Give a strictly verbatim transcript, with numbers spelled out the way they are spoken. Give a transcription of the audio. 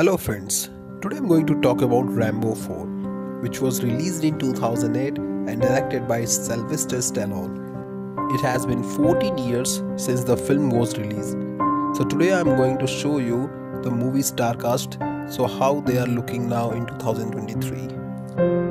Hello friends, today I'm going to talk about Rambo four, which was released in two thousand eight and directed by Sylvester Stallone. It has been fourteen years since the film was released. So today I'm going to show you the movie star cast, so how they are looking now in two thousand twenty-three.